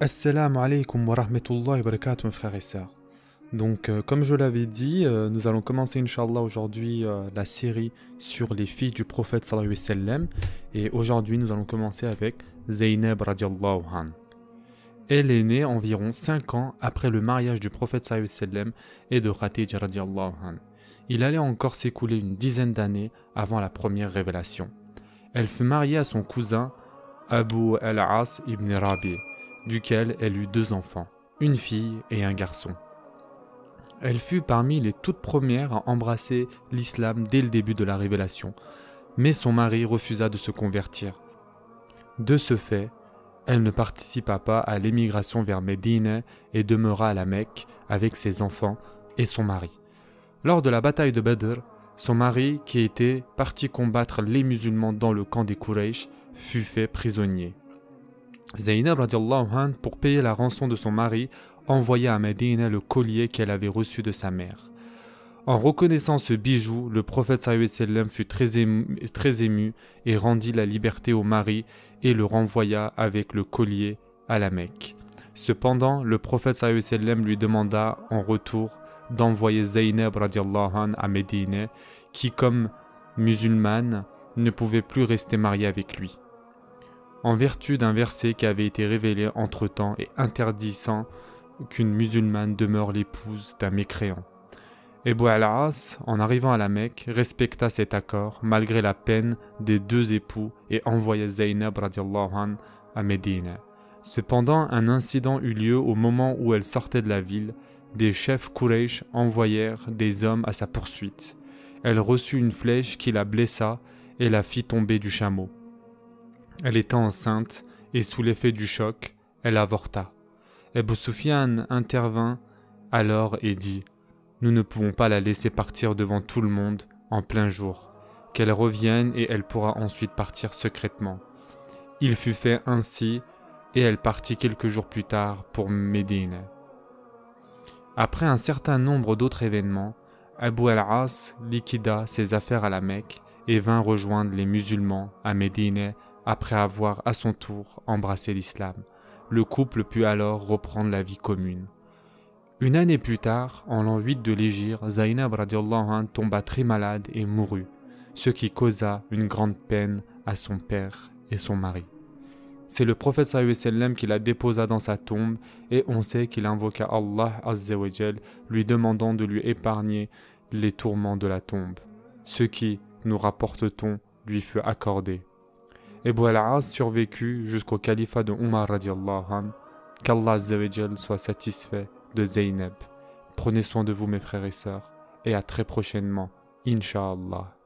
Assalamu alaikum wa rahmatullahi wa barakatuh, mes frères et sœurs. Donc, comme je l'avais dit, nous allons commencer, Inch'Allah, aujourd'hui la série sur les filles du prophète sallallahu alayhi wa sallam. Et aujourd'hui, nous allons commencer avec Zaynab radiallahu anha. Elle est née environ 5 ans après le mariage du prophète sallallahu alayhi wa sallam et de Khatija radiallahu anha. Il allait encore s'écouler une dizaine d'années avant la première révélation. Elle fut mariée à son cousin Abu al-As ibn Rabi, duquel elle eut 2 enfants, une fille et un garçon. Elle fut parmi les toutes premières à embrasser l'islam dès le début de la révélation, mais son mari refusa de se convertir. De ce fait, elle ne participa pas à l'émigration vers Medina et demeura à la Mecque avec ses enfants et son mari. Lors de la bataille de Badr, son mari, qui était parti combattre les musulmans dans le camp des Quraysh, fut fait prisonnier. Zaynab radiallahu anha, pour payer la rançon de son mari, envoya à Medina le collier qu'elle avait reçu de sa mère. En reconnaissant ce bijou, le prophète sallallahu alayhi wa sallam fut très ému et rendit la liberté au mari et le renvoya avec le collier à la Mecque. Cependant, le prophète sallallahu alayhi wa sallam lui demanda en retour d'envoyer Zaynab radiallahu anha à Medina, qui comme musulmane ne pouvait plus rester mariée avec lui, en vertu d'un verset qui avait été révélé entre-temps et interdisant qu'une musulmane demeure l'épouse d'un mécréant. Abu al-As, en arrivant à la Mecque, respecta cet accord malgré la peine des 2 époux et envoya Zaynab radiallahu anha à Medina. Cependant, un incident eut lieu au moment où elle sortait de la ville. Des chefs Quraysh envoyèrent des hommes à sa poursuite. Elle reçut une flèche qui la blessa et la fit tomber du chameau. Elle était enceinte et sous l'effet du choc, elle avorta. Abou Soufian intervint alors et dit « Nous ne pouvons pas la laisser partir devant tout le monde en plein jour. Qu'elle revienne et elle pourra ensuite partir secrètement. » Il fut fait ainsi et elle partit quelques jours plus tard pour Médine. Après un certain nombre d'autres événements, Abu al-As liquida ses affaires à la Mecque et vint rejoindre les musulmans à Médine après avoir à son tour embrassé l'islam. Le couple put alors reprendre la vie commune. Une année plus tard, en l'an 8 de l'Hégire, Zaynab radiallahu anha tomba très malade et mourut, ce qui causa une grande peine à son père et son mari. C'est le prophète sallallahu alayhi wa sallam qui la déposa dans sa tombe et on sait qu'il invoqua Allah azza wa jal, lui demandant de lui épargner les tourments de la tombe. Ce qui, nous rapporte-t-on, lui fut accordé. Abu al-As survécut jusqu'au califat de Omar radiallahu anhu. Qu'Allah azza wa jal soit satisfait de Zaynab. Prenez soin de vous, mes frères et sœurs, et à très prochainement, Inch'Allah.